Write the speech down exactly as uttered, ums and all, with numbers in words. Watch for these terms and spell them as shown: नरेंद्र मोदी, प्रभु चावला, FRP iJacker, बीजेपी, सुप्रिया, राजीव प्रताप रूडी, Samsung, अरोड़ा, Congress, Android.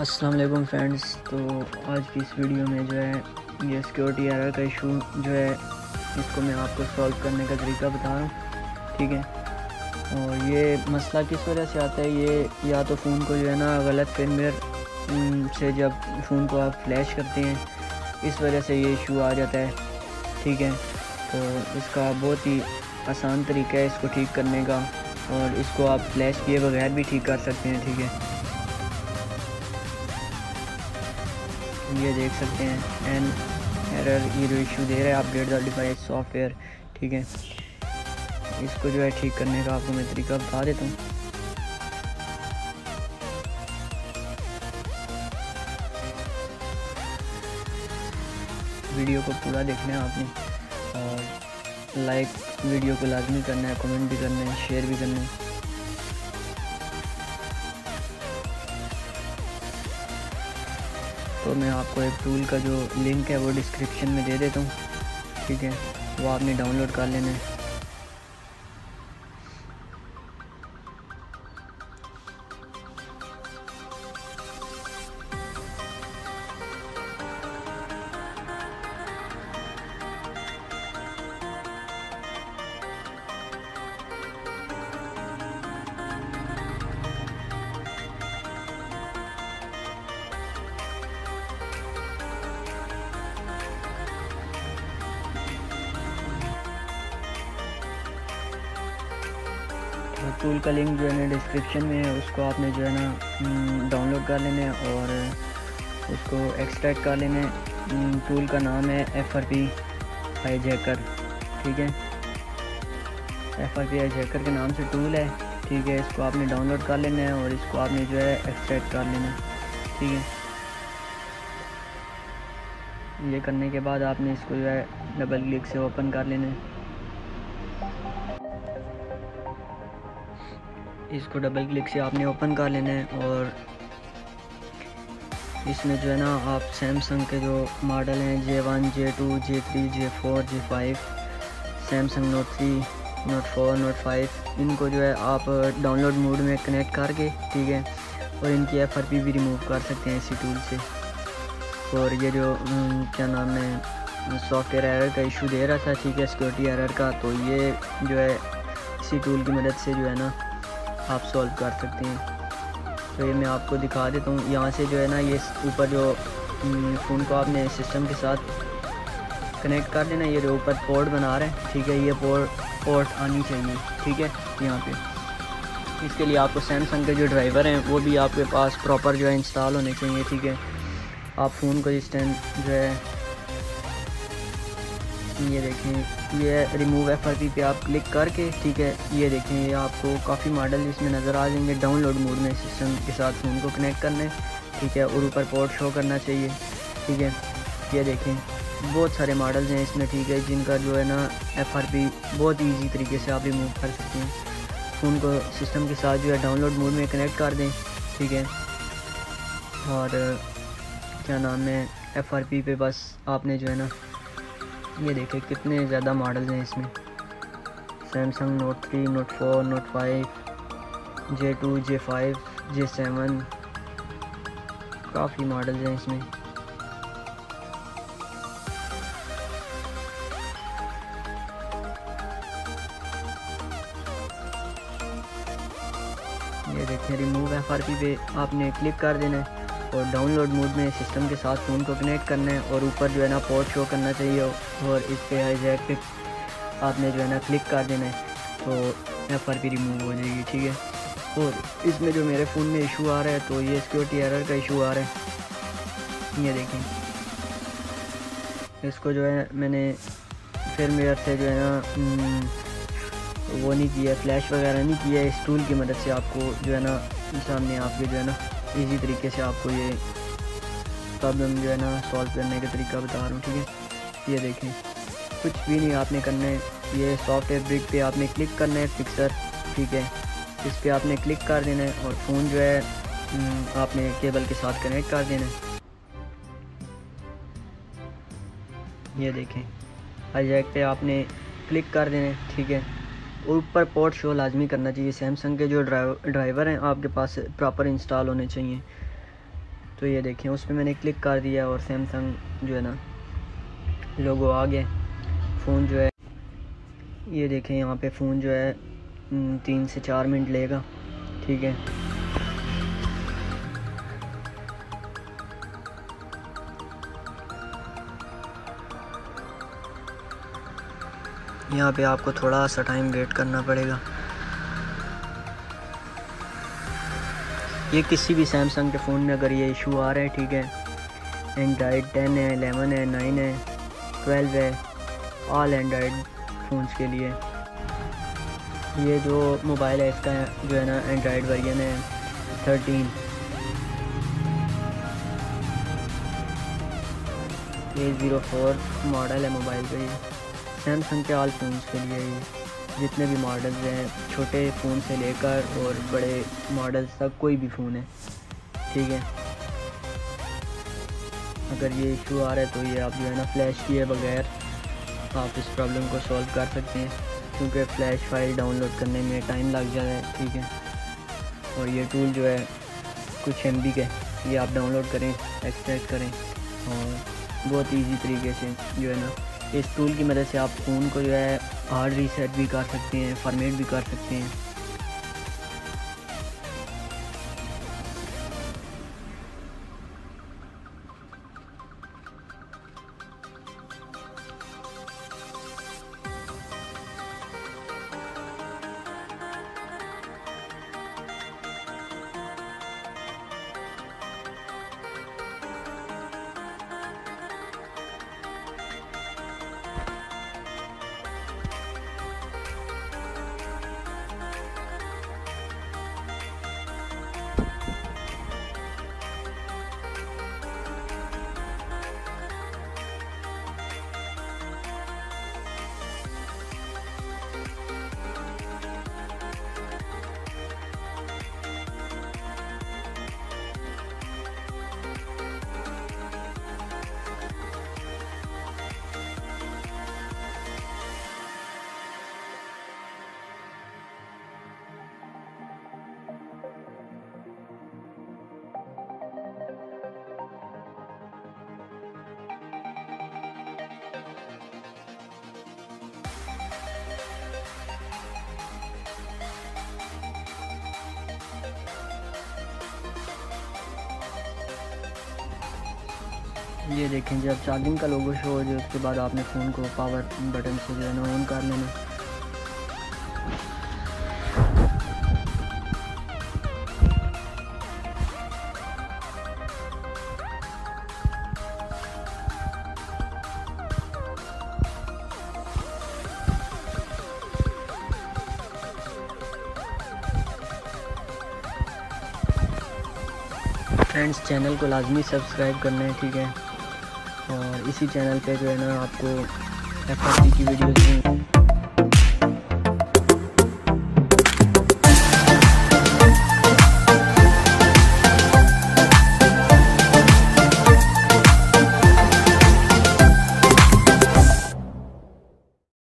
अस्सलाम वालेकुम फ्रेंड्स। तो आज की इस वीडियो में जो है ये सिक्योरिटी एरर का इशू जो है इसको मैं आपको सॉल्व करने का तरीका बता रहा हूँ, ठीक है। और ये मसला किस वजह से आता है, ये या तो फ़ोन को जो है ना गलत फिल्मवेयर से जब फ़ोन को आप फ्लैश करते हैं इस वजह से ये इशू आ जाता है, ठीक है। तो इसका बहुत ही आसान तरीका है इसको ठीक करने का, और इसको आप फ्लैश किए बगैर भी ठीक कर सकते हैं, ठीक है। ये देख सकते हैं एन एरर ईरो इशू दे रहा है अपडेट द डिवाइस सॉफ्टवेयर, ठीक है। इसको जो है ठीक करने का आपको मैं तरीका बता देता हूँ। वीडियो को पूरा देखना है आपने, और लाइक वीडियो को लाजमी करना है, कमेंट भी करना है, शेयर भी करना है। तो मैं आपको एक टूल का जो लिंक है वो डिस्क्रिप्शन में दे देता हूँ, ठीक है। वो आपने डाउनलोड कर लेना है। टूल का लिंक जो है ना डिस्क्रिप्शन में है, उसको आपने जो है ना डाउनलोड कर लेना है और उसको एक्सट्रैक्ट कर लेना है। टूल का नाम है एफ आर पी iJacker, ठीक है। एफ आर पी iJacker के नाम से टूल है, ठीक है। इसको आपने डाउनलोड कर लेना है और इसको आपने जो है एक्सट्रैक्ट कर लेना है, ठीक है। ये करने के बाद आपने इसको जो है डबल क्लिक से ओपन कर लेना है। इसको डबल क्लिक से आपने ओपन कर लेना है, और इसमें जो है ना आप सैमसंग के जो मॉडल हैं J one, J two, J three, J four, J five, Samsung note three, note four, note five, इनको जो है आप डाउनलोड मोड में कनेक्ट करके, ठीक है, और इनकी एफ आर पी भी रिमूव कर सकते हैं इसी टूल से। और ये जो क्या नाम है सॉफ्टवेयर एरर का इशू दे रहा था, ठीक है, सिक्योरिटी एरर का, तो ये जो है इसी टूल की मदद से जो है ना आप सॉल्व कर सकते हैं। तो ये मैं आपको दिखा देता हूँ। यहाँ से जो है ना ये ऊपर जो फ़ोन को आपने सिस्टम के साथ कनेक्ट कर देना, ये जो ऊपर पोर्ट बना रहे हैं, ठीक है, ये पोर्ट पोर्ट आनी चाहिए, ठीक है, यहाँ पे। इसके लिए आपको सैमसंग के जो ड्राइवर हैं वो भी आपके पास प्रॉपर जो है इंस्टॉल होने चाहिए, ठीक है। आप फ़ोन को इस टाइम जो है ये देखें, ये रिमूव एफ आर पी पे आप क्लिक करके, ठीक है, ये देखें ये आपको काफ़ी मॉडल इसमें नज़र आ जाएंगे। डाउनलोड मोड में सिस्टम के साथ फ़ोन को कनेक्ट करना है, ठीक है, और ऊपर पोर्ट शो करना चाहिए, ठीक है। ये देखें बहुत सारे मॉडल्स हैं इसमें, ठीक है, जिनका जो है ना एफ आर पी बहुत ईजी तरीके से आप रिमूव कर सकते हैं। फ़ोन को सिस्टम के साथ जो है डाउनलोड मोड में कनेक्ट कर दें, ठीक है, और क्या नाम है एफ आर पी पे बस आपने जो है ना ये देखें कितने ज़्यादा मॉडल्स हैं इसमें। Samsung note three, note four, note five, J two, J five, J seven, काफ़ी मॉडल्स हैं इसमें। ये देखें रिमूव एफ आर पी पे आपने क्लिक कर देना है, और डाउनलोड मोड में सिस्टम के साथ फ़ोन को कनेक्ट करना है, और ऊपर जो है ना पोर्ट शो करना चाहिए, और इस पर iJack पे आपने जो है ना क्लिक कर देना है, तो एफ आर पी रिमूव हो जाएगी, ठीक है। और इसमें जो मेरे फ़ोन में इशू आ रहा है तो ये सिक्योरिटी एरर का इशू आ रहा है। ये देखें इसको जो है मैंने फिल्मवेयर से जो है ना वो नहीं किया, फ्लैश वगैरह नहीं किया। इस टूल की मदद से आपको जो है ना सामने आपके जो है ना इजी तरीके से आपको ये प्रॉब्लम जो है ना सॉल्व करने का तरीका बता रहा हूँ, ठीक है। ये देखें कुछ भी नहीं आपने करना है, ये सॉफ्टवेयर ब्रिक पे आपने क्लिक करना है, फिक्सर, ठीक है, इस पर आपने क्लिक कर देना है, और फ़ोन जो है आपने केबल के साथ कनेक्ट कर देना है। ये देखें iJack पे आपने क्लिक कर देना है, ठीक है, ऊपर पोर्ट शो लाजमी करना चाहिए। सैमसंग के जो ड्राइवर हैं आपके पास प्रॉपर इंस्टॉल होने चाहिए। तो ये देखें, उस पर मैंने क्लिक कर दिया और सैमसंग जो है ना लोगो आ गया। फ़ोन जो है ये देखें, यहाँ पे फ़ोन जो है तीन से चार मिनट लेगा। ठीक है, यहाँ पे आपको थोड़ा सा टाइम वेट करना पड़ेगा। ये किसी भी सैमसंग के फ़ोन में अगर ये इशू आ रहा है, ठीक है, एंड्राइड टेन है, इलेवन है, नाइन है, ट्वेल्व है, ऑल एंड्राइड फ़ोन्स के लिए। ये जो मोबाइल है इसका जो है ना एंड्राइड वर्जन है थर्टीन। ये ज़ीरो फोर मॉडल है मोबाइल का, ये सैमसंग के ऑल फ़ोन्स के लिए। ये जितने भी मॉडल्स हैं, छोटे फ़ोन से लेकर और बड़े मॉडल्स तक, कोई भी फ़ोन है। ठीक है, अगर ये इशू आ रहा है तो ये आप जो है ना फ्लैश किए बगैर आप इस प्रॉब्लम को सॉल्व कर सकते हैं, क्योंकि फ़्लैश फाइल डाउनलोड करने में टाइम लग जाता है। ठीक है, और ये टूल जो है कुछ एम बी का, ये आप डाउनलोड करें, एक्सट्रैक्ट करें, और बहुत ईजी तरीके से जो है ना इस टूल की मदद से आप फ़ोन को जो है हार्ड रीसेट भी कर सकते हैं, फॉर्मेट भी कर सकते हैं। ये देखें, जब चार्जिंग का लोगो शो हो जाए उसके बाद आपने फ़ोन को पावर बटन से जो है ना ऑन कर लेना। फ्रेंड्स, चैनल को लाजमी सब्सक्राइब करना है। ठीक है, और इसी चैनल पे जो है ना आपको एफ आर पी की वीडियोज़